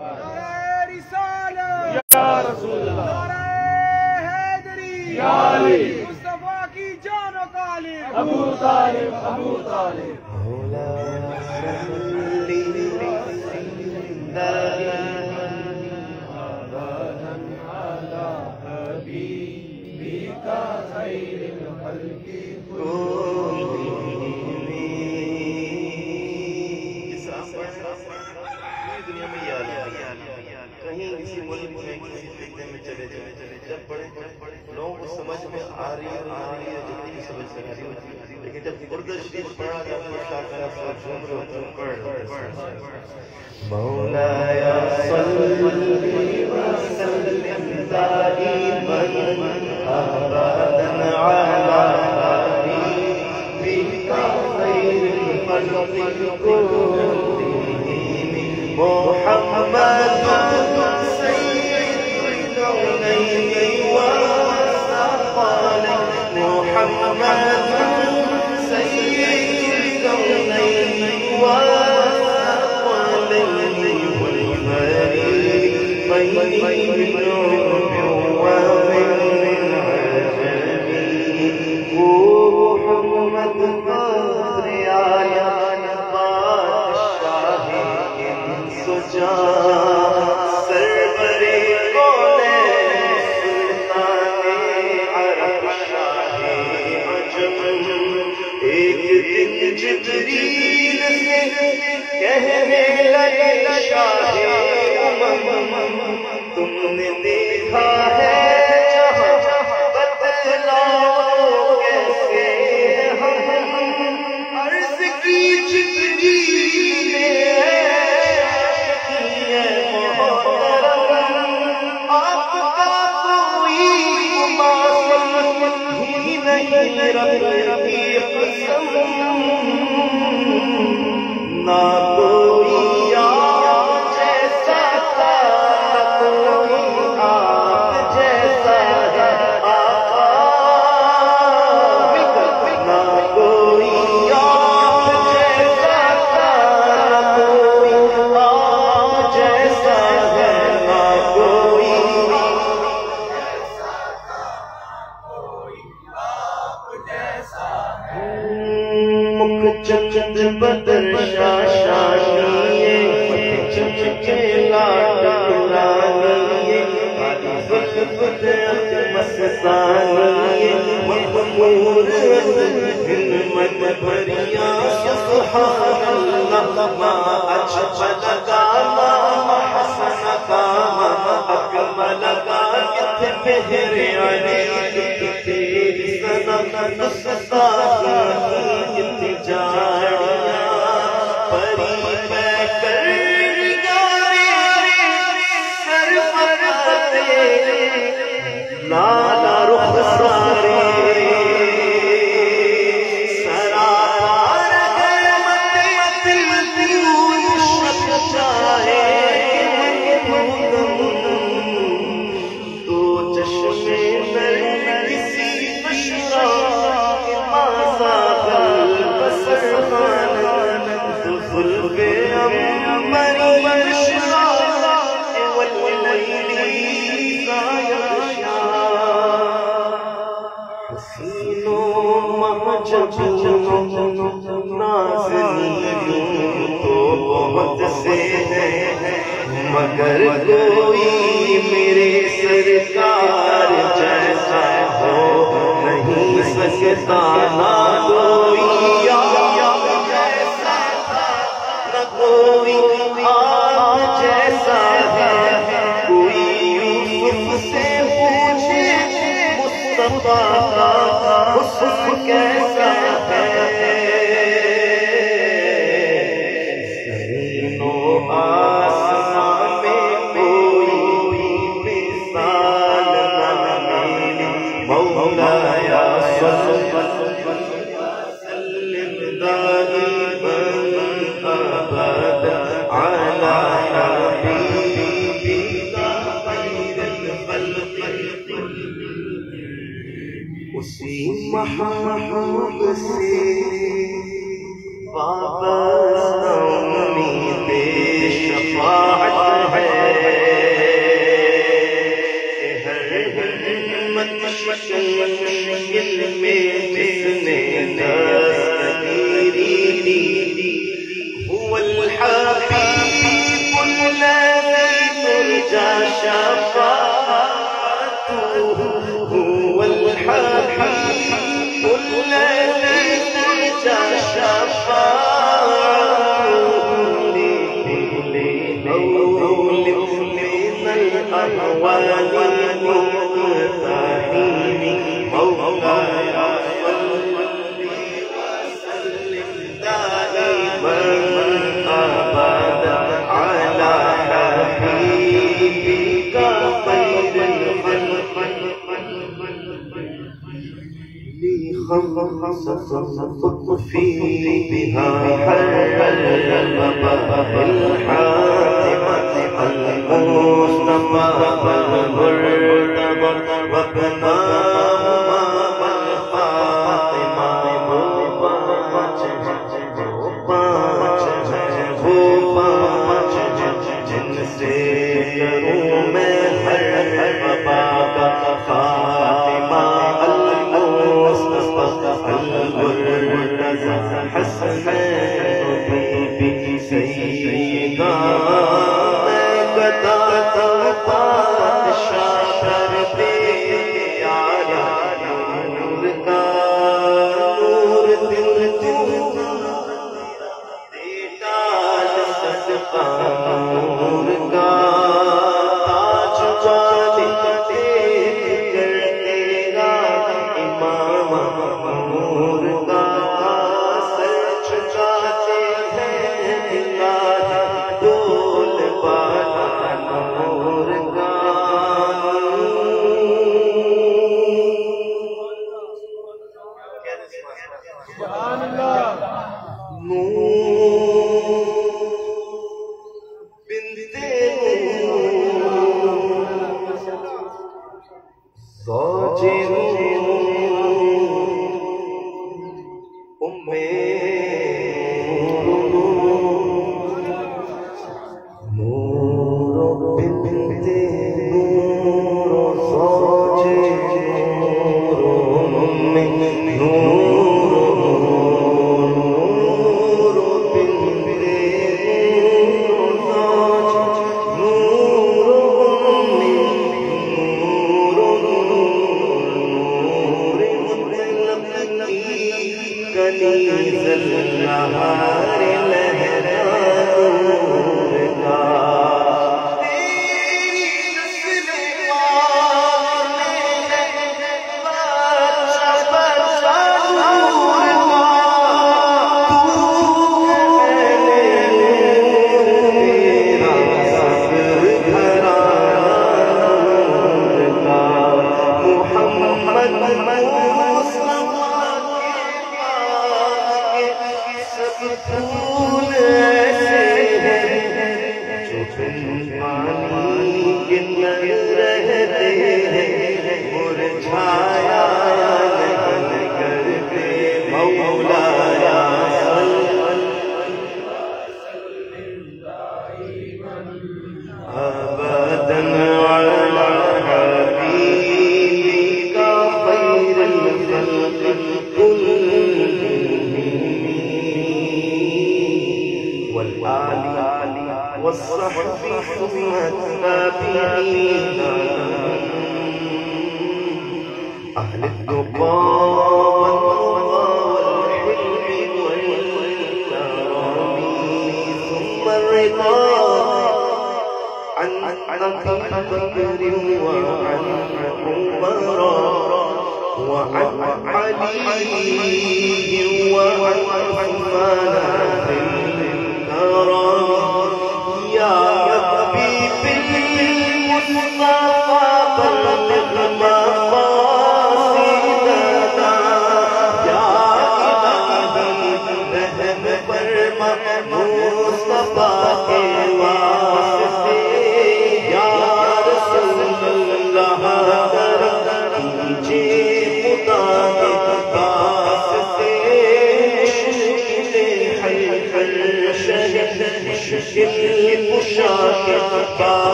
نعرہ رسالت یا رسول اللہ، نعرہ حیدری یا علی، مصطفیٰ کی جان و طالب ابو طالب ابو طالب. دنیا میں کہیں کسی ملک میں کسی خطے میں چلے جائیں، جب بڑے لوگوں کو سمجھ میں آ رہی ہے جتنی سمجھ سکتی ہوتی، لیکن جب اردو شریف پڑھا جاتا ہے مولا یا صلی وسلم جبریل سے کہنے لگا شاہ امم تم نے دیکھا ہے جہاں، بتلاؤ کیسے ہم. عرض کی جبریل نے کی ہے محترم، آپ کا کوئی مماثل ہی نہیں، رب کی قسم نہ کوئی جیسا تھا، نہ کوئی آپ جیسا ہے آقا، نہ کوئی آپ جیسا تھا، نہ کوئی آپ جیسا ہے، نہ کوئی آپ جیسا تھا، نہ کوئی آپ جیسا ہے. مکھ چند بدر مگر کوئی میرے سرکار جیسا ہو نہیں سکتا، نہ کوئی آپ جیسا تھا، نہ کوئی آپ جیسا ہے. کوئی یوسف سے پوچھے مصطفیٰ کا حسن کیسا ہے، اسی محمد سے واپس امید شفاعت ہے. صفت في بها حرب الحاتمة المصطفى والمرتبى وابنام الفاطمة غباج جن سے کروں میں حرب فاطمہ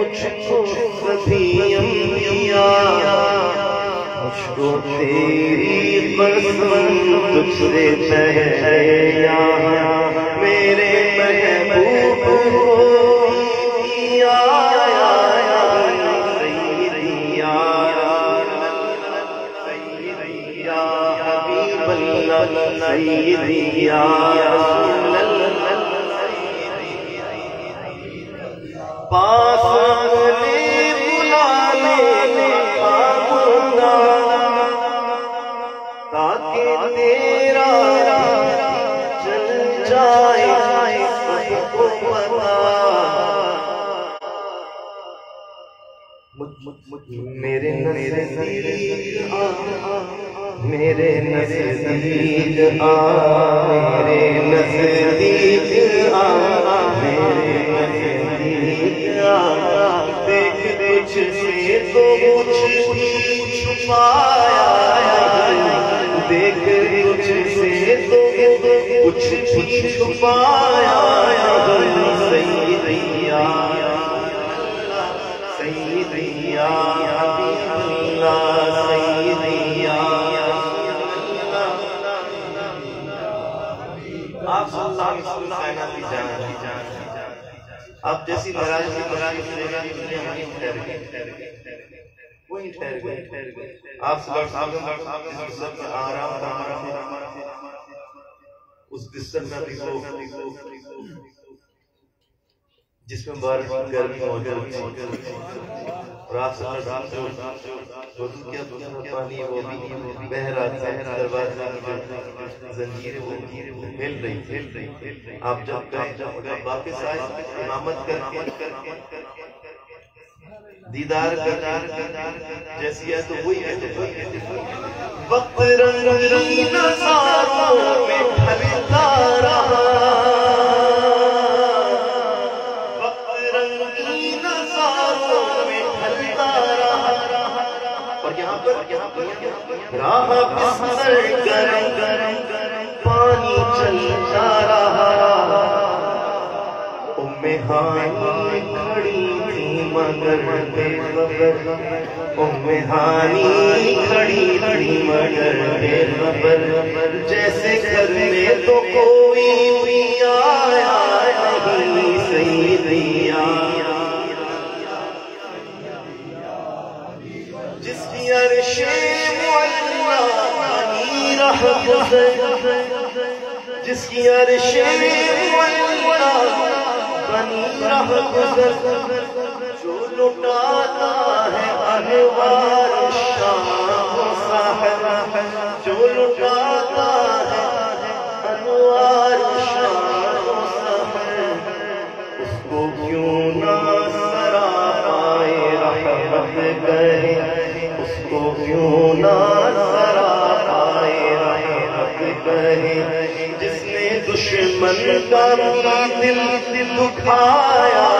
مجھ کو سبھی انبیاء مجھکو تیری قسم تجھ سے پہلے یہاں میرے محبوب ہو یا سیدی یا رسول اللہ سیدی یا حبیب اللہ سیدی یا رسول اللہ پاس میرے نزدیک آ میرے نزدیک آ میرے نزدیک آ میرے نزدیک آ دیکھ تجھ سے تو کچھ بھی چھپایا دیکھ تجھ سے تو کچھ بھی چھپایا سیدی یا سیدی یا حبیب اللہ سیدی یا آپ صلی اللہ علیہ وسلم کائنات کی جان آپ جیسی مراج کی مراج ہماری وہی ٹھہر گئے آپ صلی اللہ علیہ وسلم اس بستر میں آرام اس بستر میں جس میں بارش گرمی موجود رات جو کیا پانی وہ بھی بہ رہا ہے زنجیریں پھیل رہی آپ جب گئے واپس آئے امامت کر کے دیدار جیسی ہے تو وہی ہے وقت رنگین نظاروں میں ڈھلتا رہا راہ بستر گرم گرم پانی چلتا رہا ام ہانی کھڑی تھی مگر بے خبر ام ہانی کھڑی تھی مگر بے خبر جیسے گھر میں تو کوئی بھی آیا نہیں سیدی یا جس کی عرش جس کی عرش بنی راہ گزر جو لٹاتا ہے احوال شام و سحر جو لٹاتا ہے انوار شام و سحر اس کو کیوں نہ سراپائے رحمت گئے اس کو کیوں نہ جس نے دشمن کا دل دکھایا